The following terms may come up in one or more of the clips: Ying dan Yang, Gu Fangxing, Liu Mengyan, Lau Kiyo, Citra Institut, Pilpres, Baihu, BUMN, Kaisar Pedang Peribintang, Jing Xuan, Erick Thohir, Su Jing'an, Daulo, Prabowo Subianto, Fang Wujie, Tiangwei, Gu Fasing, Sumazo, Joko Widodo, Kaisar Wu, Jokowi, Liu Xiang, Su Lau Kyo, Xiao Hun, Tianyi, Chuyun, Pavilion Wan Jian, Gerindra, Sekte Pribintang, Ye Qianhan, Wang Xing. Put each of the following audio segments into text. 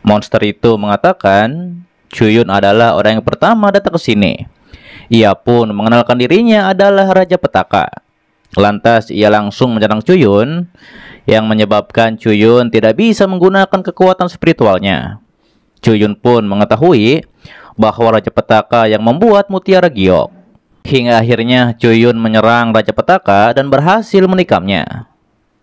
Monster itu mengatakan, Chuyun adalah orang yang pertama datang ke sini. Ia pun mengenalkan dirinya adalah Raja Petaka. Lantas ia langsung menyerang Chuyun, yang menyebabkan Chuyun tidak bisa menggunakan kekuatan spiritualnya. Chuyun pun mengetahui bahwa Raja Petaka yang membuat Mutiara Giok. Hingga akhirnya Chuyun menyerang Raja Petaka dan berhasil menikamnya.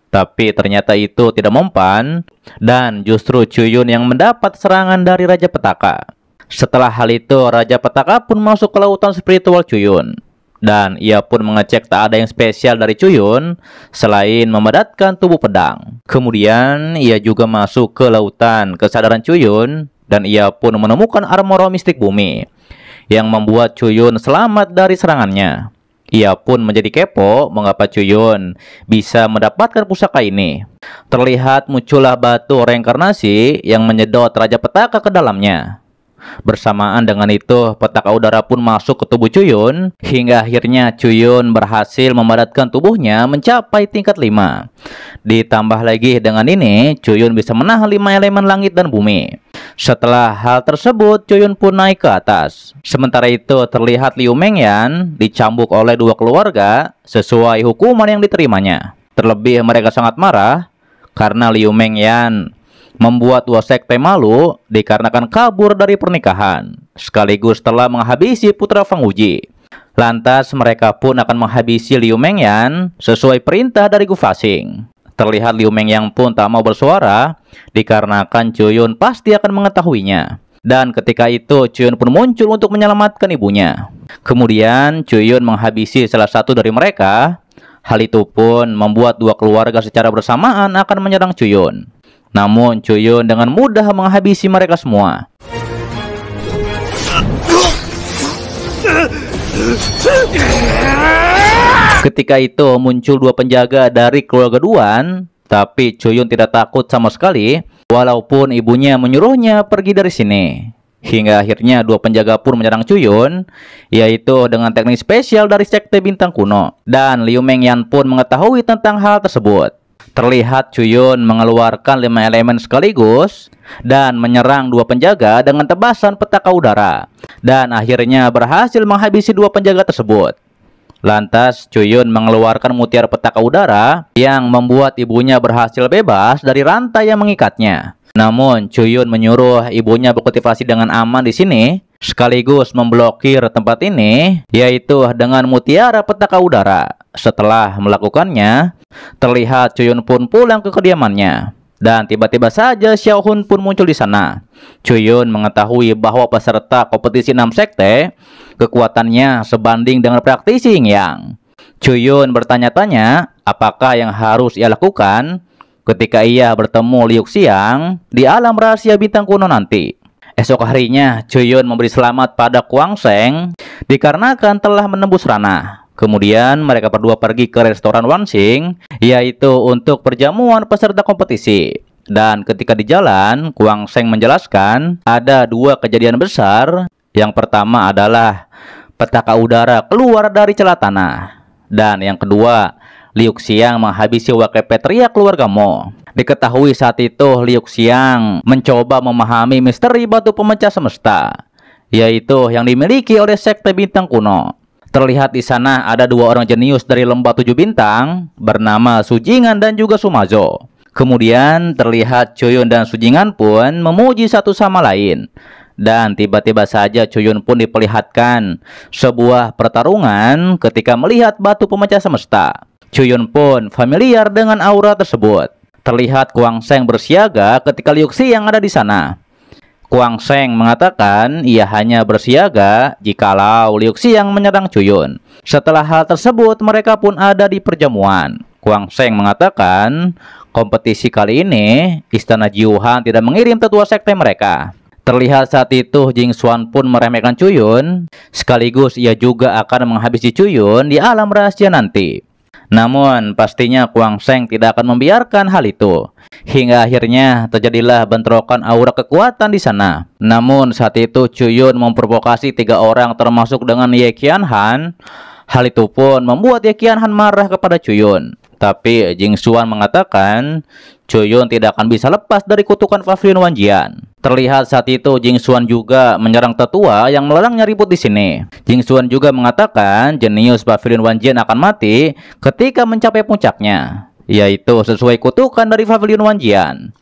Tapi ternyata itu tidak mempan, dan justru Chuyun yang mendapat serangan dari Raja Petaka. Setelah hal itu, Raja Petaka pun masuk ke lautan spiritual Chuyun. Dan ia pun mengecek tak ada yang spesial dari Chuyun selain memadatkan tubuh pedang. Kemudian ia juga masuk ke lautan kesadaran Chuyun, dan ia pun menemukan armor mistik bumi yang membuat Chuyun selamat dari serangannya. Ia pun menjadi kepo mengapa Chuyun bisa mendapatkan pusaka ini. Terlihat muncullah batu reinkarnasi yang menyedot Raja Petaka ke dalamnya. Bersamaan dengan itu, petaka udara pun masuk ke tubuh Chuyun, hingga akhirnya Chuyun berhasil memadatkan tubuhnya mencapai tingkat 5. Ditambah lagi dengan ini, Chuyun bisa menahan 5 elemen langit dan bumi. Setelah hal tersebut, Chuyun pun naik ke atas. Sementara itu, terlihat Liu Mengyan dicambuk oleh dua keluarga sesuai hukuman yang diterimanya. Terlebih mereka sangat marah karena Liu Mengyan membuat dua sekte malu dikarenakan kabur dari pernikahan, sekaligus telah menghabisi putra Fang Wujie. Lantas mereka pun akan menghabisi Liu Mengyan sesuai perintah dari Gu Fasing. Terlihat Liu Mengyan pun tak mau bersuara dikarenakan Chuyun pasti akan mengetahuinya. Dan ketika itu Chuyun pun muncul untuk menyelamatkan ibunya. Kemudian Chuyun menghabisi salah satu dari mereka. Hal itu pun membuat dua keluarga secara bersamaan akan menyerang Chuyun. Namun Chuyun dengan mudah menghabisi mereka semua. Ketika itu muncul dua penjaga dari keluarga Duan, tapi Chuyun tidak takut sama sekali walaupun ibunya menyuruhnya pergi dari sini. Hingga akhirnya dua penjaga pun menyerang Chuyun, yaitu dengan teknik spesial dari Sekte Bintang Kuno. Dan Liu Mengyan pun mengetahui tentang hal tersebut. Terlihat Chuyun mengeluarkan 5 elemen sekaligus dan menyerang dua penjaga dengan tebasan petaka udara, dan akhirnya berhasil menghabisi dua penjaga tersebut. Lantas Chuyun mengeluarkan mutiara petaka udara yang membuat ibunya berhasil bebas dari rantai yang mengikatnya. Namun Chuyun menyuruh ibunya berkultivasi dengan aman di sini, sekaligus memblokir tempat ini, yaitu dengan mutiara petaka udara. Setelah melakukannya, terlihat Chuyun pun pulang ke kediamannya, dan tiba-tiba saja Xiao Hun pun muncul di sana. Chuyun mengetahui bahwa peserta kompetisi 6 sekte kekuatannya sebanding dengan praktisi Yin Yang. Chuyun bertanya-tanya apakah yang harus ia lakukan ketika ia bertemu Liu Xiang di alam rahasia bintang kuno nanti. Esok harinya Chuyun memberi selamat pada Kuang Sheng dikarenakan telah menembus ranah. Kemudian mereka berdua pergi ke restoran Wang Xing, yaitu untuk perjamuan peserta kompetisi. Dan ketika di jalan, Kuang Sheng menjelaskan ada dua kejadian besar. Yang pertama adalah petaka udara keluar dari celah tanah, dan yang kedua Liu Xiang menghabisi wakil keluarga Mo. Diketahui saat itu Liu Xiang mencoba memahami misteri batu pemecah semesta, yaitu yang dimiliki oleh sekte bintang kuno. Terlihat di sana ada dua orang jenius dari lembah 7 bintang bernama Su Jing'an dan juga Sumazo. Kemudian terlihat Chuyun dan Su Jing'an pun memuji satu sama lain. Dan tiba-tiba saja Chuyun pun diperlihatkan sebuah pertarungan ketika melihat batu pemecah semesta. Chuyun pun familiar dengan aura tersebut. Terlihat Kuang Sheng bersiaga ketika Liu Xiang ada di sana. Kuang Sheng mengatakan ia hanya bersiaga jikalau Liu Xiang menyerang Chuyun. Setelah hal tersebut, mereka pun ada di perjamuan. Kuang Sheng mengatakan kompetisi kali ini Istana Jiuhan tidak mengirim tetua sekte mereka. Terlihat saat itu Jing Xuan pun meremehkan Chuyun, sekaligus ia juga akan menghabisi Chuyun di alam rahasia nanti. Namun pastinya Kuang Sheng tidak akan membiarkan hal itu. Hingga akhirnya terjadilah bentrokan aura kekuatan di sana. Namun saat itu Chuyun memprovokasi 3 orang termasuk dengan Ye Qianhan. Hal itu pun membuat Ye Qianhan marah kepada Chuyun. Tapi Jing Xuan mengatakan Chuyun tidak akan bisa lepas dari kutukan Pavilion Wan Jian. Terlihat saat itu Jing Xuan juga menyerang tetua yang melarangnya ribut di sini. Jing Xuan juga mengatakan jenius Pavilion Wan Jian akan mati ketika mencapai puncaknya, yaitu sesuai kutukan dari Pavilion Wan Jian.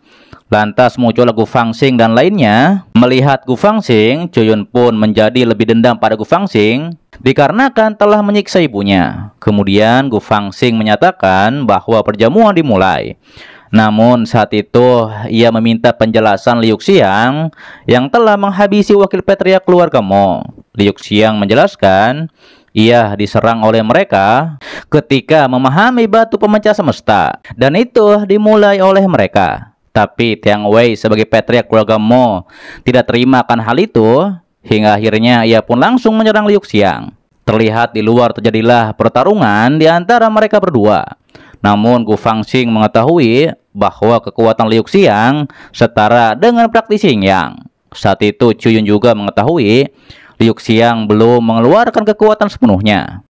Lantas muncul Gu Fangxing dan lainnya. Melihat Gu Fangxing, Chuyun pun menjadi lebih dendam pada Gu Fangxing dikarenakan telah menyiksa ibunya. Kemudian Gu Fangxing menyatakan bahwa perjamuan dimulai. Namun saat itu ia meminta penjelasan Liu Xiang yang telah menghabisi wakil patriark keluargamu. Liu Xiang menjelaskan ia diserang oleh mereka ketika memahami batu pemecah semesta, dan itu dimulai oleh mereka. Tapi Tiangwei sebagai patriark keluarga Mo tidak terima akan hal itu, hingga akhirnya ia pun langsung menyerang Liu Xiang. Terlihat di luar terjadilah pertarungan di antara mereka berdua. Namun Gu Fangxing mengetahui bahwa kekuatan Liu Xiang setara dengan praktisi Yin Yang. Saat itu Chuyun juga mengetahui Liu Xiang belum mengeluarkan kekuatan sepenuhnya.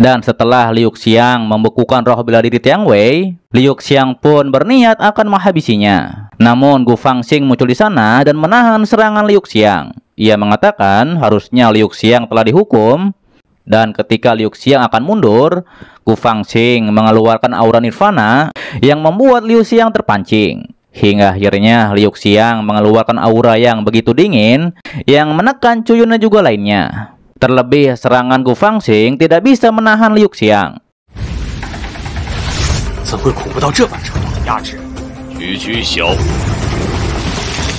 Dan setelah Liu Xiang membekukan roh bela diri Tiangwei, Liu Xiang pun berniat akan menghabisinya. Namun Gu Fangxing muncul di sana dan menahan serangan Liu Xiang. Ia mengatakan harusnya Liu Xiang telah dihukum. Dan ketika Liu Xiang akan mundur, Gu Fangxing mengeluarkan aura nirvana yang membuat Liu Xiang terpancing. Hingga akhirnya Liu Xiang mengeluarkan aura yang begitu dingin yang menekan Chuyun dan juga lainnya. Terlebih serangan Gu Fangxing tidak bisa menahan Liu Xiang.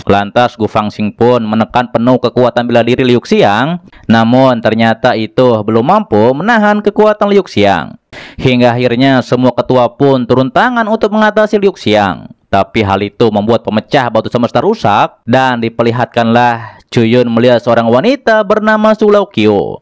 Lantas Gu Fangxing pun menekan penuh kekuatan bela diri Liu Xiang, namun ternyata itu belum mampu menahan kekuatan Liu Xiang. Hingga akhirnya semua ketua pun turun tangan untuk mengatasi Liu Xiang. Tapi hal itu membuat pemecah batu semesta rusak, dan diperlihatkanlah Chuyun melihat seorang wanita bernama Su Lau Kyo.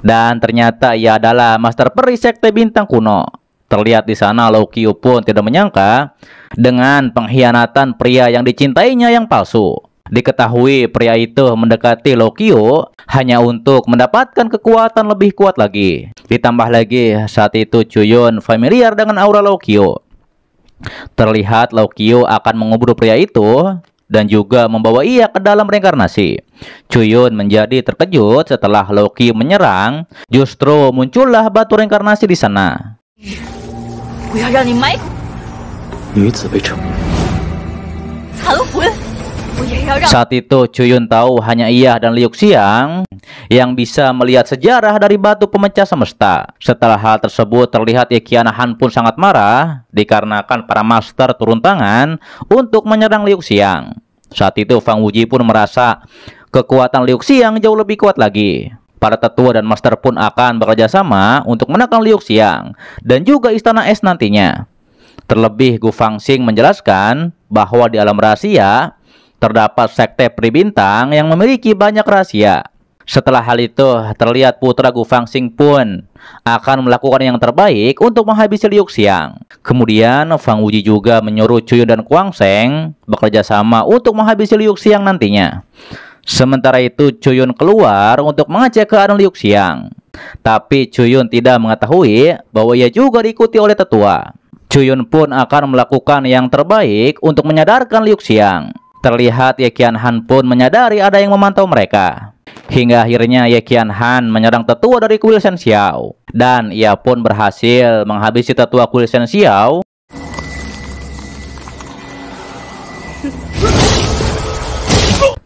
Dan ternyata ia adalah master peri sekte bintang kuno. Terlihat di sana Lau Kiyo pun tidak menyangka dengan pengkhianatan pria yang dicintainya yang palsu. Diketahui pria itu mendekati Lau Kiyo hanya untuk mendapatkan kekuatan lebih kuat lagi. Ditambah lagi saat itu Chuyun familiar dengan aura Lau Kiyo. Terlihat Lau Kiyo akan mengubur pria itu dan juga membawa ia ke dalam reinkarnasi. Chuyun menjadi terkejut setelah Lau Kiyo menyerang, justru muncullah batu reinkarnasi di sana. Saat itu Chuyun tahu hanya ia dan Liu Xiang yang bisa melihat sejarah dari batu pemecah semesta. Setelah hal tersebut terlihat Ye Qianhan pun sangat marah dikarenakan para master turun tangan untuk menyerang Liu Xiang. Saat itu Fang Wujie pun merasa kekuatan Liu Xiang jauh lebih kuat lagi. Para tetua dan master pun akan bekerja sama untuk menekan Liu Xiang dan juga Istana Es nantinya. Terlebih Gu Fangxing menjelaskan bahwa di alam rahasia terdapat sekte Pribintang yang memiliki banyak rahasia. Setelah hal itu terlihat putra Gu Fangxing pun akan melakukan yang terbaik untuk menghabisi Liu Xiang. Kemudian Fang Wujie juga menyuruh Chuyun dan Kuang Sheng bekerja sama untuk menghabisi Liu Xiang nantinya. Sementara itu Chuyun keluar untuk mengecek keadaan Liu Xiang. Tapi Chuyun tidak mengetahui bahwa ia juga diikuti oleh tetua. Chuyun pun akan melakukan yang terbaik untuk menyadarkan Liu Xiang. Terlihat Ye Qianhan pun menyadari ada yang memantau mereka. Hingga akhirnya Ye Qianhan menyerang tetua dari kuil Cixiao. Dan ia pun berhasil menghabisi tetua kuil Cixiao.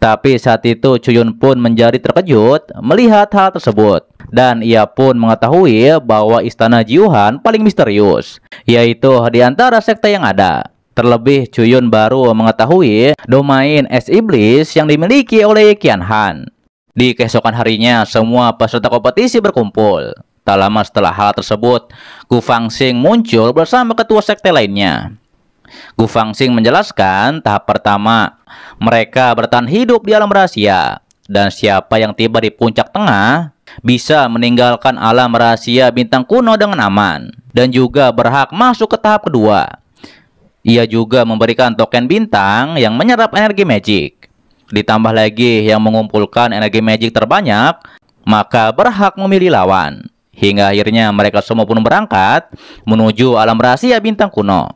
Tapi saat itu Chuyun pun menjadi terkejut melihat hal tersebut. Dan ia pun mengetahui bahwa Istana Jiuhan paling misterius, yaitu di antara sekte yang ada. Terlebih Chuyun baru mengetahui domain Es Iblis yang dimiliki oleh Ye Qianhan. Di keesokan harinya semua peserta kompetisi berkumpul. Tak lama setelah hal tersebut, Gu Fangxing muncul bersama ketua sekte lainnya. Gu Fangxing menjelaskan tahap pertama mereka bertahan hidup di alam rahasia, dan siapa yang tiba di puncak tengah bisa meninggalkan alam rahasia bintang kuno dengan aman dan juga berhak masuk ke tahap kedua. Ia juga memberikan token bintang yang menyerap energi magic. Ditambah lagi yang mengumpulkan energi magic terbanyak maka berhak memilih lawan. Hingga akhirnya mereka semua pun berangkat menuju alam rahasia bintang kuno.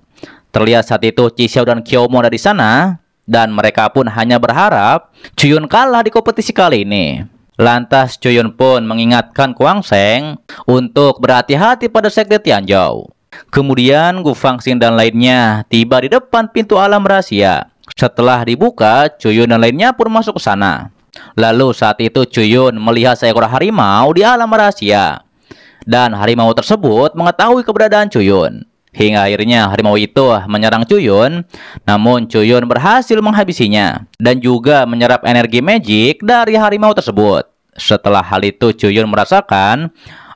Terlihat saat itu Cixiao dan Qiaomo ada di sana, dan mereka pun hanya berharap Chuyun kalah di kompetisi kali ini. Lantas Chuyun pun mengingatkan Kuang Sheng untuk berhati-hati pada sekte Tianjiao. Kemudian Gu Fangxing dan lainnya tiba di depan pintu alam rahasia. Setelah dibuka, Chuyun dan lainnya pun masuk ke sana. Lalu saat itu Chuyun melihat seekor harimau di alam rahasia, dan harimau tersebut mengetahui keberadaan Chuyun. Hingga akhirnya harimau itu menyerang Chuyun, namun Chuyun berhasil menghabisinya dan juga menyerap energi magic dari harimau tersebut. Setelah hal itu Chuyun merasakan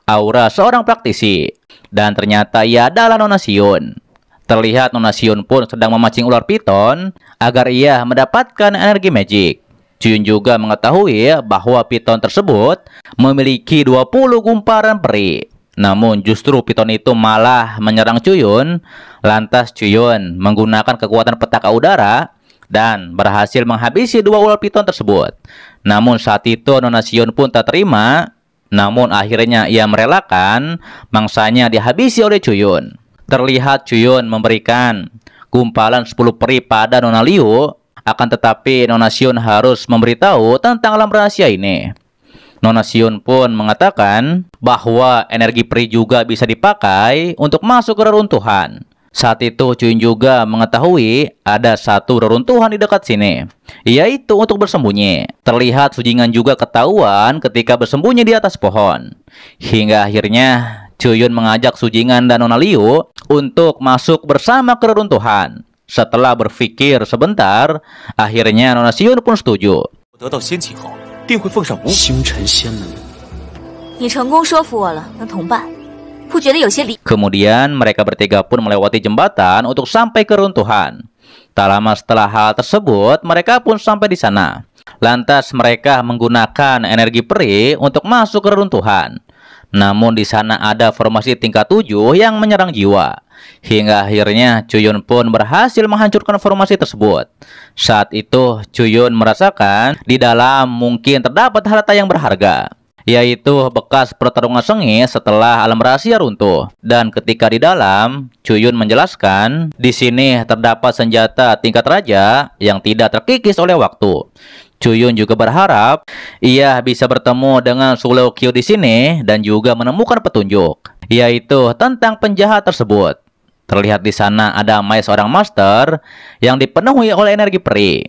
aura seorang praktisi, dan ternyata ia adalah Nona Sion. Terlihat Nona Sion pun sedang memancing ular piton agar ia mendapatkan energi magic. Chuyun juga mengetahui bahwa piton tersebut memiliki 20 gumpalan peri. Namun justru piton itu malah menyerang Chuyun. Lantas Chuyun menggunakan kekuatan petaka udara dan berhasil menghabisi dua ular piton tersebut. Namun saat itu Nona Sion pun tak terima. Namun akhirnya ia merelakan mangsanya dihabisi oleh Chuyun. Terlihat Chuyun memberikan gumpalan 10 peri pada Nona Liu. Akan tetapi Nona Sion harus memberitahu tentang alam rahasia ini. Nona Sion pun mengatakan bahwa energi peri juga bisa dipakai untuk masuk ke reruntuhan. Saat itu Chuyun juga mengetahui ada satu reruntuhan di dekat sini, yaitu untuk bersembunyi. Terlihat Su Jing'an juga ketahuan ketika bersembunyi di atas pohon. Hingga akhirnya Chuyun mengajak Su Jing'an dan Nona Liu untuk masuk bersama ke reruntuhan. Setelah berpikir sebentar, akhirnya Nona Sion pun setuju. Kemudian mereka bertiga pun melewati jembatan untuk sampai ke runtuhan. Tak lama setelah hal tersebut, mereka pun sampai di sana. Lantas mereka menggunakan energi peri untuk masuk ke runtuhan. Namun di sana ada formasi tingkat 7 yang menyerang jiwa. Hingga akhirnya Chuyun pun berhasil menghancurkan formasi tersebut. Saat itu Chuyun merasakan di dalam mungkin terdapat harta yang berharga, yaitu bekas pertarungan sengit setelah alam rahasia runtuh. Dan ketika di dalam, Chuyun menjelaskan di sini terdapat senjata tingkat raja yang tidak terkikis oleh waktu. Chuyun juga berharap ia bisa bertemu dengan Su Lau Kyo di sini dan juga menemukan petunjuk, yaitu tentang penjahat tersebut. Terlihat di sana ada mayat seorang master yang dipenuhi oleh energi peri.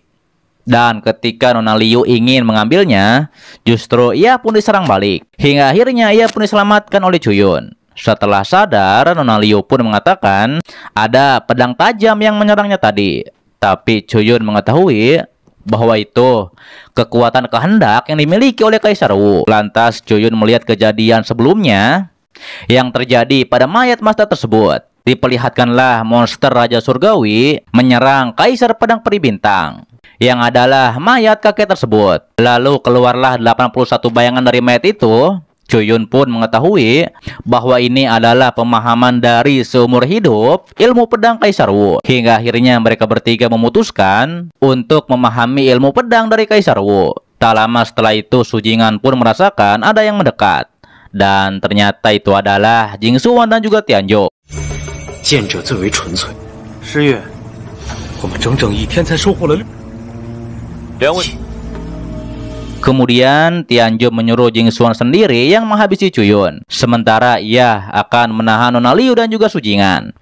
Dan ketika Nona Liu ingin mengambilnya, justru ia pun diserang balik. Hingga akhirnya ia pun diselamatkan oleh Chuyun. Setelah sadar, Nona Liu pun mengatakan ada pedang tajam yang menyerangnya tadi. Tapi Chuyun mengetahui bahwa itu kekuatan kehendak yang dimiliki oleh Kaisar Wu. Lantas Chuyun melihat kejadian sebelumnya yang terjadi pada mayat master tersebut. Diperlihatkanlah monster Raja Surgawi menyerang Kaisar Pedang Peribintang, yang adalah mayat kakek tersebut. Lalu keluarlah 81 bayangan dari mayat itu. Chuyun pun mengetahui bahwa ini adalah pemahaman dari seumur hidup ilmu pedang Kaisar Wu. Hingga akhirnya mereka bertiga memutuskan untuk memahami ilmu pedang dari Kaisar Wu. Tak lama setelah itu Su Jing'an pun merasakan ada yang mendekat, dan ternyata itu adalah Jing Xuan dan juga Tianjiao. Kemudian Tianjiao menyuruh Jing Xuan sendiri yang menghabisi Chuyun, sementara ia akan menahan Nona Liu dan juga Su Jing'an.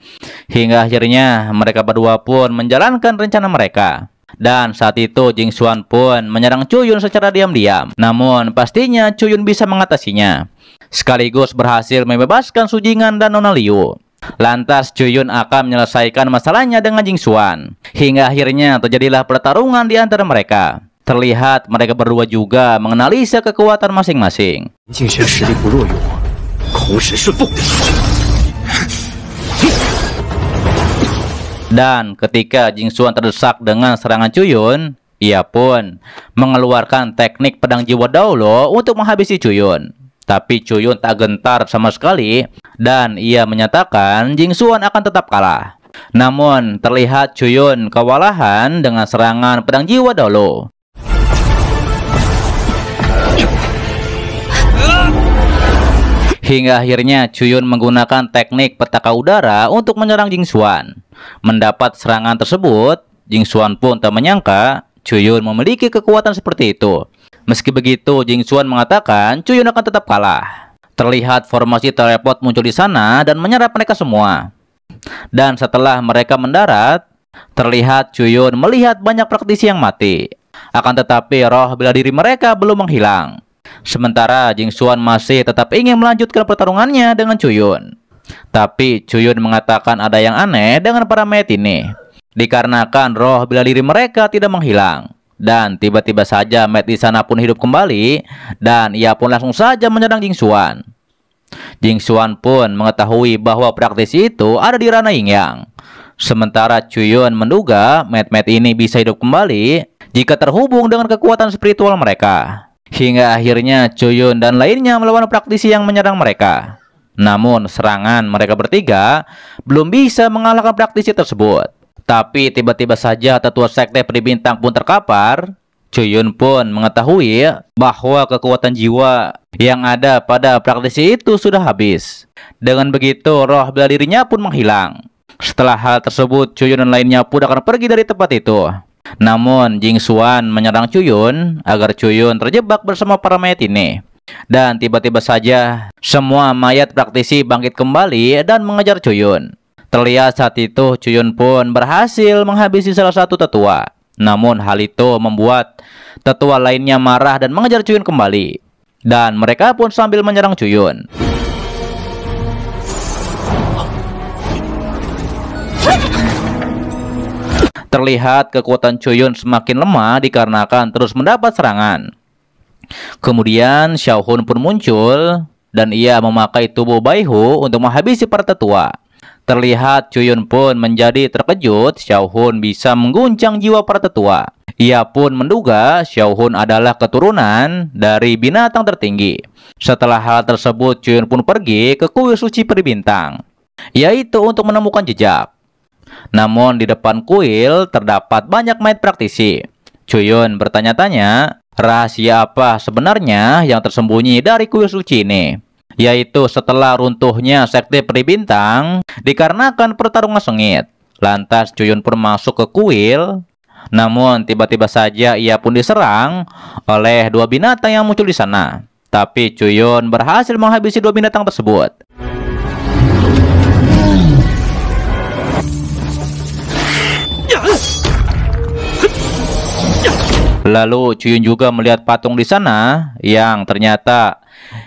Hingga akhirnya mereka berdua pun menjalankan rencana mereka. Dan saat itu Jing Xuan pun menyerang Chuyun secara diam-diam. Namun pastinya Chuyun bisa mengatasinya, sekaligus berhasil membebaskan Su Jing'an dan Nona Liu. Lantas Chuyun akan menyelesaikan masalahnya dengan Jing Xuan. Hingga akhirnya terjadilah pertarungan di antara mereka. Terlihat mereka berdua juga menganalisa kekuatan masing-masing. Dan ketika Jing Xuan terdesak dengan serangan Chuyun, ia pun mengeluarkan teknik pedang jiwa Daulo untuk menghabisi Chuyun. Tapi Chuyun tak gentar sama sekali, dan ia menyatakan Jing Xuan akan tetap kalah. Namun terlihat Chuyun kewalahan dengan serangan pedang jiwa Daulo. Hingga akhirnya Chuyun menggunakan teknik petaka udara untuk menyerang Jing Xuan. Mendapat serangan tersebut, Jing Xuan pun tak menyangka Chuyun memiliki kekuatan seperti itu. Meski begitu, Jing Xuan mengatakan Chuyun akan tetap kalah. Terlihat formasi teleport muncul di sana dan menyerap mereka semua. Dan setelah mereka mendarat, terlihat Chuyun melihat banyak praktisi yang mati. Akan tetapi roh bela diri mereka belum menghilang. Sementara Jing Xuan masih tetap ingin melanjutkan pertarungannya dengan Chuyun. Tapi Chuyun mengatakan ada yang aneh dengan para mayat ini, dikarenakan roh bela diri mereka tidak menghilang. Dan tiba-tiba saja mayat di sana pun hidup kembali, dan ia pun langsung saja menyerang Jing Xuan. Jing Xuan pun mengetahui bahwa praktisi itu ada di ranah Yin Yang. Sementara Chuyun menduga mayat-mayat ini bisa hidup kembali jika terhubung dengan kekuatan spiritual mereka. Hingga akhirnya Chuyun dan lainnya melawan praktisi yang menyerang mereka. Namun serangan mereka bertiga belum bisa mengalahkan praktisi tersebut. Tapi tiba-tiba saja tetua sekte Pribintang pun terkapar. Chuyun pun mengetahui bahwa kekuatan jiwa yang ada pada praktisi itu sudah habis. Dengan begitu roh bela dirinya pun menghilang. Setelah hal tersebut, Chuyun dan lainnya pun akan pergi dari tempat itu. Namun Jing Xuan menyerang Chuyun agar Chuyun terjebak bersama para mayat ini. Dan tiba-tiba saja semua mayat praktisi bangkit kembali dan mengejar Chuyun. Terlihat saat itu Chuyun pun berhasil menghabisi salah satu tetua. Namun hal itu membuat tetua lainnya marah dan mengejar Chuyun kembali. Dan mereka pun sambil menyerang Chuyun. Terlihat kekuatan Chuyun semakin lemah dikarenakan terus mendapat serangan. Kemudian Xiao Hun pun muncul dan ia memakai tubuh Baihu untuk menghabisi para tetua. Terlihat Chuyun pun menjadi terkejut Xiao Hun bisa mengguncang jiwa para tetua. Ia pun menduga Xiao Hun adalah keturunan dari binatang tertinggi. Setelah hal tersebut Chuyun pun pergi ke kuil suci Pribintang, yaitu untuk menemukan jejak. Namun di depan kuil terdapat banyak mayat praktisi. Chuyun bertanya-tanya rahasia apa sebenarnya yang tersembunyi dari kuil suci ini, yaitu setelah runtuhnya sekte Pribintang dikarenakan pertarungan sengit. Lantas Chuyun pun masuk ke kuil. Namun tiba-tiba saja ia pun diserang oleh dua binatang yang muncul di sana. Tapi Chuyun berhasil menghabisi dua binatang tersebut. Lalu Chuyun juga melihat patung di sana yang ternyata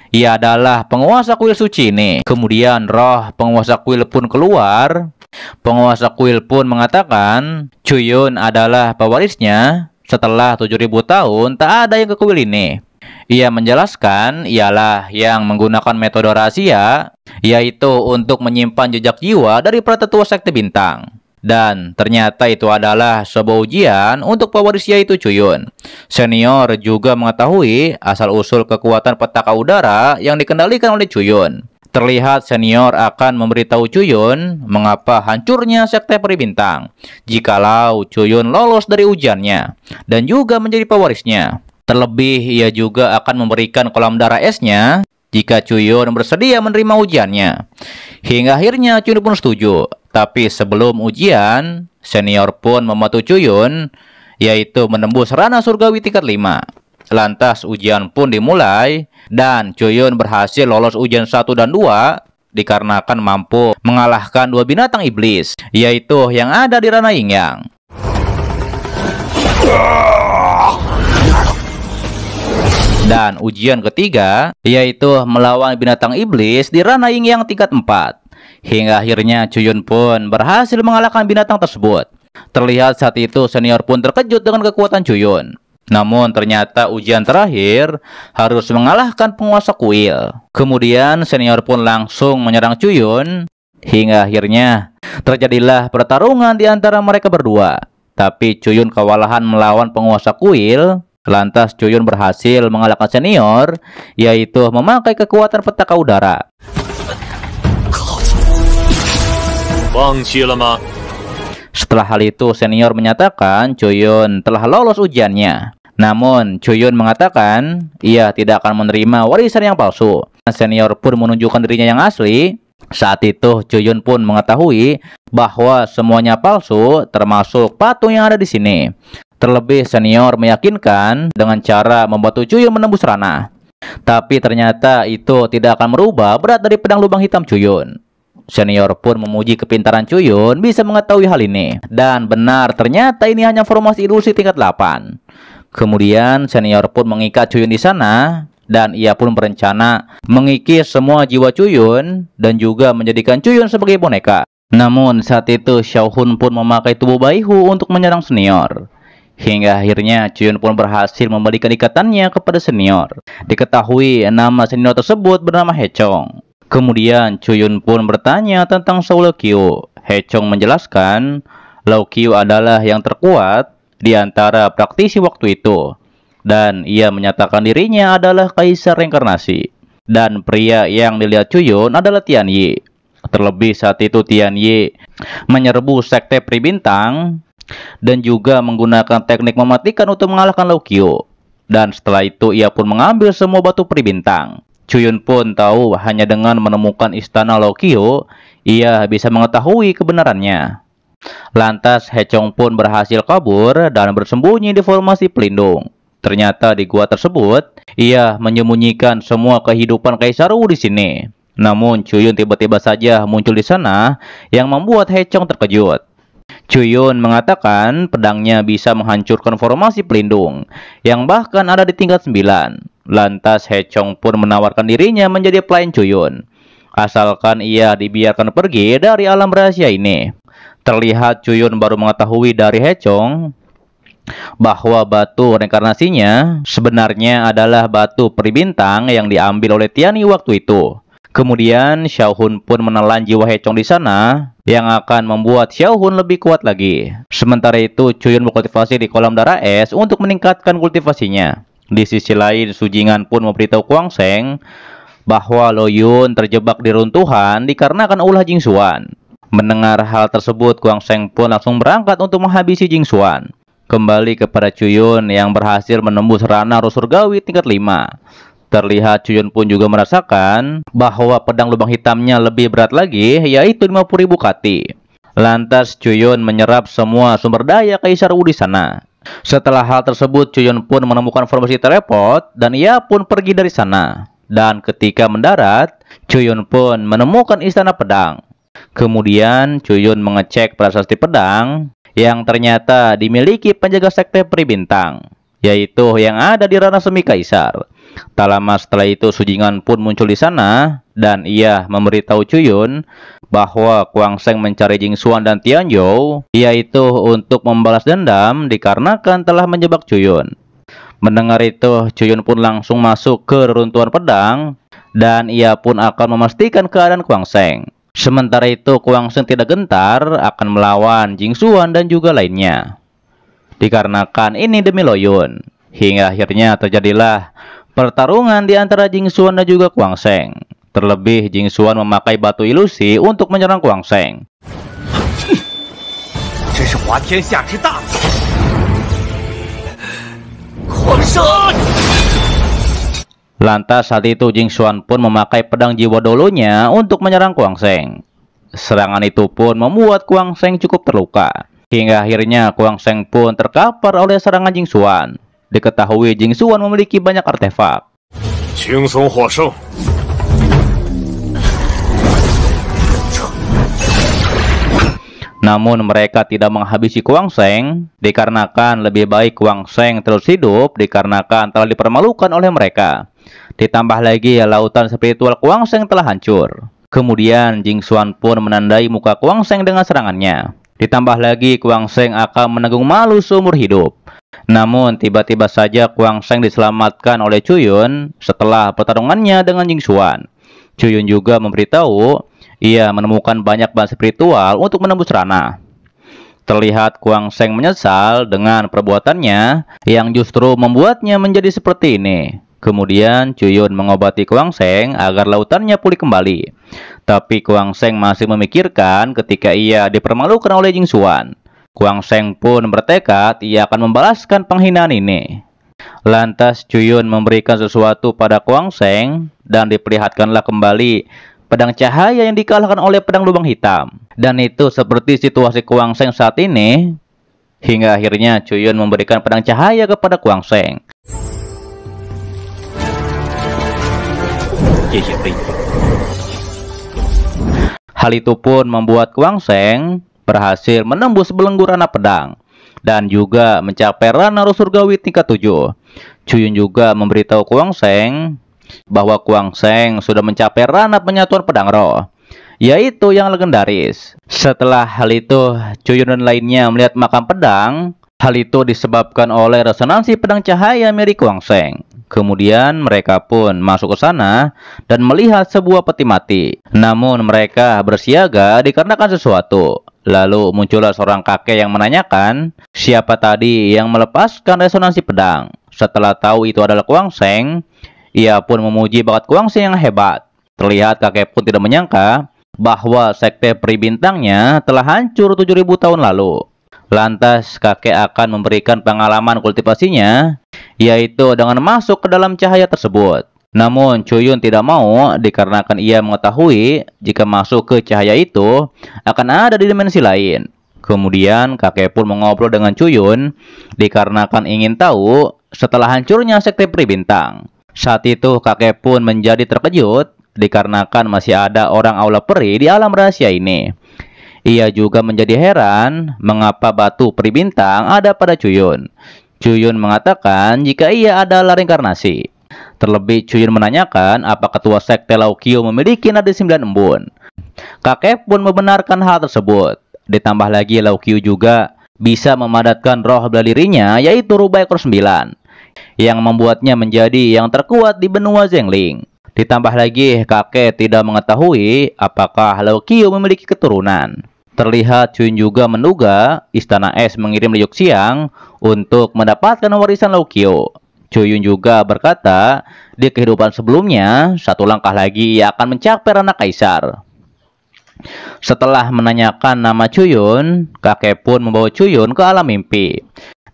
ia adalah penguasa kuil suci ini. Kemudian roh penguasa kuil pun keluar. Penguasa kuil pun mengatakan Chuyun adalah pewarisnya. Setelah 7.000 tahun tak ada yang ke kuil ini. Ia menjelaskan ialah yang menggunakan metode rahasia, yaitu untuk menyimpan jejak jiwa dari para tetua sekte bintang. Dan ternyata itu adalah sebuah ujian untuk pewaris yaitu Chuyun. Senior juga mengetahui asal-usul kekuatan petaka udara yang dikendalikan oleh Chuyun. Terlihat senior akan memberitahu Chuyun mengapa hancurnya sekte Pribintang jikalau Chuyun lolos dari ujiannya dan juga menjadi pewarisnya. Terlebih ia juga akan memberikan kolam darah esnya jika Chuyun bersedia menerima ujiannya. Hingga akhirnya Chuyun pun setuju. Tapi sebelum ujian, senior pun membantu Chuyun, yaitu menembus ranah surgawi tingkat 5. Lantas ujian pun dimulai, dan Chuyun berhasil lolos ujian 1 dan 2, dikarenakan mampu mengalahkan dua binatang iblis, yaitu yang ada di ranah Yin Yang. Dan ujian ketiga, yaitu melawan binatang iblis di ranah Yin Yang tingkat 4. Hingga akhirnya Chuyun pun berhasil mengalahkan binatang tersebut. Terlihat saat itu senior pun terkejut dengan kekuatan Chuyun. Namun ternyata ujian terakhir harus mengalahkan penguasa kuil. Kemudian senior pun langsung menyerang Chuyun. Hingga akhirnya terjadilah pertarungan di antara mereka berdua. Tapi Chuyun kewalahan melawan penguasa kuil. Lantas Chuyun berhasil mengalahkan senior, yaitu memakai kekuatan petaka udara. Setelah hal itu, senior menyatakan Chuyun telah lolos ujiannya. Namun, Chuyun mengatakan ia tidak akan menerima warisan yang palsu senior pun menunjukkan dirinya yang asli. Saat itu Chuyun pun mengetahui bahwa semuanya palsu, termasuk patung yang ada di sini. Terlebih senior meyakinkan dengan cara membantu Chuyun menembus ranah. Tapi ternyata itu tidak akan merubah berat dari pedang lubang hitam Chuyun. Senior pun memuji kepintaran Chuyun bisa mengetahui hal ini. Dan benar, ternyata ini hanya formasi ilusi tingkat 8. Kemudian senior pun mengikat Chuyun di sana. Dan ia pun berencana mengikis semua jiwa Chuyun dan juga menjadikan Chuyun sebagai boneka. Namun saat itu Xiao Hun pun memakai tubuh Baihu untuk menyerang senior. Hingga akhirnya Chuyun pun berhasil membalikan ikatannya kepada senior. Diketahui nama senior tersebut bernama He Chong. Kemudian Chuyun pun bertanya tentang Lau Kiyo. He Chong menjelaskan Lau Kiyo adalah yang terkuat di antara praktisi waktu itu, dan ia menyatakan dirinya adalah kaisar reinkarnasi. Dan pria yang dilihat Chuyun adalah Tianyi. Terlebih saat itu Tianyi menyerbu sekte Pribintang dan juga menggunakan teknik mematikan untuk mengalahkan Lau Kiyo. Dan setelah itu ia pun mengambil semua batu Pribintang. Chuyun pun tahu hanya dengan menemukan istana Lau Kiyo, ia bisa mengetahui kebenarannya. Lantas He Chong pun berhasil kabur dan bersembunyi di formasi pelindung. Ternyata di gua tersebut, ia menyembunyikan semua kehidupan Kaisar Wu di sini. Namun Chuyun tiba-tiba saja muncul di sana yang membuat He Chong terkejut. Chuyun mengatakan pedangnya bisa menghancurkan formasi pelindung yang bahkan ada di tingkat 9. Lantas He Chong pun menawarkan dirinya menjadi pelayan Chuyun, asalkan ia dibiarkan pergi dari alam rahasia ini. Terlihat Chuyun baru mengetahui dari He Chong bahwa batu reinkarnasinya sebenarnya adalah batu peribintang yang diambil oleh Tianyi waktu itu. Kemudian Xiao Hun pun menelan jiwa He Chong di sana, yang akan membuat Xiao Hun lebih kuat lagi. Sementara itu Chuyun berkultivasi di kolam darah es untuk meningkatkan kultivasinya. Di sisi lain, Su Jing'an pun memberitahu Kuang Sheng bahwa Lo Yun terjebak di runtuhan dikarenakan ulah Jing Xuan. Mendengar hal tersebut, Kuang Sheng pun langsung berangkat untuk menghabisi Jing Xuan. Kembali kepada Chuyun yang berhasil menembus ranah roh surgawi tingkat 5. Terlihat Chuyun pun juga merasakan bahwa pedang lubang hitamnya lebih berat lagi, yaitu 50.000 kati. Lantas Chuyun menyerap semua sumber daya Kaisar Wu di sana. Setelah hal tersebut, Chuyun pun menemukan formasi teleport dan ia pun pergi dari sana. Dan ketika mendarat, Chuyun pun menemukan istana pedang. Kemudian Chuyun mengecek prasasti pedang yang ternyata dimiliki penjaga sekte Pribintang, yaitu yang ada di ranah semi kaisar. Tak lama setelah itu Su Jing'an pun muncul di sana dan ia memberitahu Chuyun bahwa Kuang Sheng mencari Jing Xuan dan Tianjiao, yaitu untuk membalas dendam dikarenakan telah menjebak Chuyun. Mendengar itu Chuyun pun langsung masuk ke reruntuhan pedang dan ia pun akan memastikan keadaan Kuang Sheng. Sementara itu Kuang Sheng tidak gentar akan melawan Jing Xuan dan juga lainnya, dikarenakan ini demi Lo Yun. Hingga akhirnya terjadilah pertarungan di antara Jing Xuan dan juga Kuang Sheng. Terlebih Jing Xuan memakai batu ilusi untuk menyerang Kuang Sheng. Lantas saat itu Jing Xuan pun memakai pedang jiwa dolonya untuk menyerang Kuang Sheng. Serangan itu pun membuat Kuang Sheng cukup terluka. Hingga akhirnya Kuang Sheng pun terkapar oleh serangan Jing Xuan. Diketahui Jing Xuan memiliki banyak artefak. Namun mereka tidak menghabisi Kuang Sheng, dikarenakan lebih baik Kuang Sheng terus hidup dikarenakan telah dipermalukan oleh mereka. Ditambah lagi lautan spiritual Kuang Sheng telah hancur. Kemudian Jing Xuan pun menandai muka Kuang Sheng dengan serangannya. Ditambah lagi Kuang Sheng akan menanggung malu seumur hidup. Namun tiba-tiba saja Kuang Sheng diselamatkan oleh Chuyun setelah pertarungannya dengan Jing Xuan. Chuyun juga memberitahu ia menemukan banyak bahan spiritual untuk menembus ranah. Terlihat Kuang Sheng menyesal dengan perbuatannya yang justru membuatnya menjadi seperti ini. Kemudian Chuyun mengobati Kuang Sheng agar lautannya pulih kembali. Tapi Kuang Sheng masih memikirkan ketika ia dipermalukan oleh Jing Xuan. Kuang Sheng pun bertekad ia akan membalaskan penghinaan ini. Lantas Chuyun memberikan sesuatu pada Kuang Sheng dan diperlihatkanlah kembali pedang cahaya yang dikalahkan oleh pedang lubang hitam. Dan itu seperti situasi Kuang Sheng saat ini, hingga akhirnya Chuyun memberikan pedang cahaya kepada Kuang Sheng. Hal itu pun membuat Kuang Sheng berhasil menembus belenggu rana pedang dan juga mencapai rana surgawi tingkat 7. Chuyun juga memberitahu Kuang Sheng bahwa Kuang Sheng sudah mencapai rana penyatuan pedang roh, yaitu yang legendaris. Setelah hal itu, Chuyun dan lainnya melihat makam pedang. Hal itu disebabkan oleh resonansi pedang cahaya milik Kuang Sheng. Kemudian mereka pun masuk ke sana dan melihat sebuah peti mati. Namun mereka bersiaga dikarenakan sesuatu. Lalu muncullah seorang kakek yang menanyakan siapa tadi yang melepaskan resonansi pedang. Setelah tahu itu adalah Kuang Sheng, ia pun memuji bakat Kuang Sheng yang hebat. Terlihat kakek pun tidak menyangka bahwa sekte peribintangnya telah hancur 7.000 tahun lalu. Lantas kakek akan memberikan pengalaman kultivasinya, yaitu dengan masuk ke dalam cahaya tersebut. Namun Chuyun tidak mau dikarenakan ia mengetahui jika masuk ke cahaya itu akan ada di dimensi lain. Kemudian kakek pun mengobrol dengan Chuyun dikarenakan ingin tahu setelah hancurnya sekte Pribintang. Saat itu kakek pun menjadi terkejut dikarenakan masih ada orang aula peri di alam rahasia ini. Ia juga menjadi heran mengapa batu peribintang ada pada Chuyun. Chuyun mengatakan jika ia adalah reinkarnasi. Terlebih Chuyun menanyakan apa ketua sekte Lau Kiyo memiliki nadi 9 embun. Kakek pun membenarkan hal tersebut. Ditambah lagi Lau Kiyo juga bisa memadatkan roh bela dirinya, yaitu rubah ekor 9, yang membuatnya menjadi yang terkuat di benua Zhengling. Ditambah lagi kakek tidak mengetahui apakah Lau Kiyo memiliki keturunan. Terlihat Chuyun juga menduga Istana Es mengirim Liu Xiang untuk mendapatkan warisan Lau Kiyo. Chuyun juga berkata di kehidupan sebelumnya satu langkah lagi ia akan mencapai ranah kaisar. Setelah menanyakan nama Chuyun, kakek pun membawa Chuyun ke alam mimpi.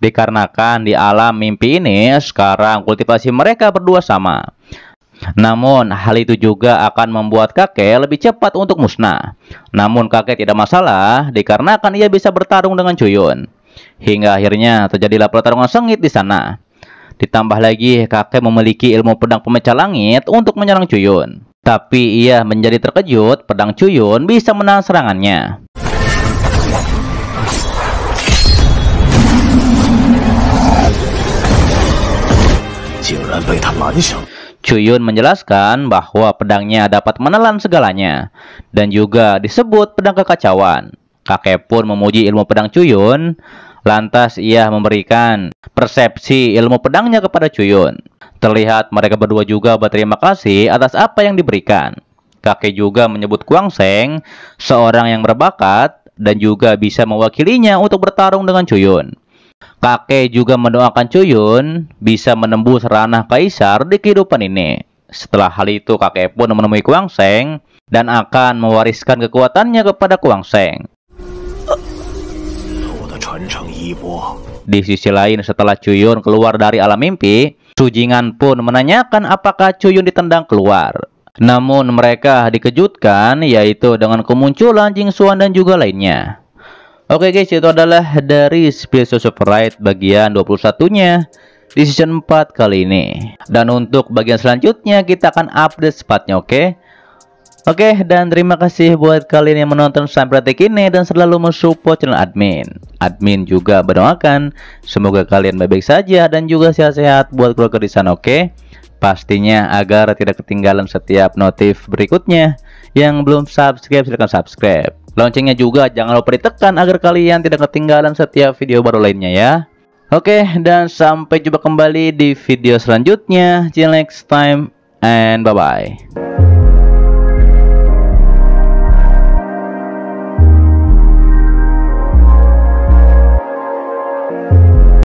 Dikarenakan di alam mimpi ini sekarang kultivasi mereka berdua sama. Namun hal itu juga akan membuat kakek lebih cepat untuk musnah. Namun kakek tidak masalah dikarenakan ia bisa bertarung dengan Chuyun. Hingga akhirnya terjadilah pertarungan sengit di sana. Ditambah lagi kakek memiliki ilmu pedang pemecah langit untuk menyerang Chuyun. Tapi ia menjadi terkejut pedang Chuyun bisa menahan serangannya. Chuyun menjelaskan bahwa pedangnya dapat menelan segalanya dan juga disebut pedang kekacauan. Kakek pun memuji ilmu pedang Chuyun, lantas ia memberikan persepsi ilmu pedangnya kepada Chuyun. Terlihat mereka berdua juga berterima kasih atas apa yang diberikan. Kakek juga menyebut Kuang Sheng seorang yang berbakat dan juga bisa mewakilinya untuk bertarung dengan Chuyun. Kakek juga mendoakan Chuyun bisa menembus ranah kaisar di kehidupan ini. Setelah hal itu kakek pun menemui Kuang Sheng dan akan mewariskan kekuatannya kepada Kuang Sheng. Di sisi lain setelah Chuyun keluar dari alam mimpi, Su Jing'an pun menanyakan apakah Chuyun ditendang keluar. Namun mereka dikejutkan yaitu dengan kemunculan Jing Xuan dan juga lainnya. Oke guys, itu adalah dari Spirit of Pride bagian 21-nya di season 4 kali ini. Dan untuk bagian selanjutnya kita akan update sepatnya, oke? Oke, dan terima kasih buat kalian yang menonton sampai detik ini dan selalu mensupport channel admin. Admin juga berdoakan semoga kalian baik-baik saja dan juga sehat-sehat buat keluarga di sana, oke? Pastinya agar tidak ketinggalan setiap notif berikutnya. Yang belum subscribe silahkan subscribe. Loncengnya juga jangan lupa ditekan agar kalian tidak ketinggalan setiap video baru lainnya ya. Oke, dan sampai jumpa kembali di video selanjutnya. See you next time and bye-bye.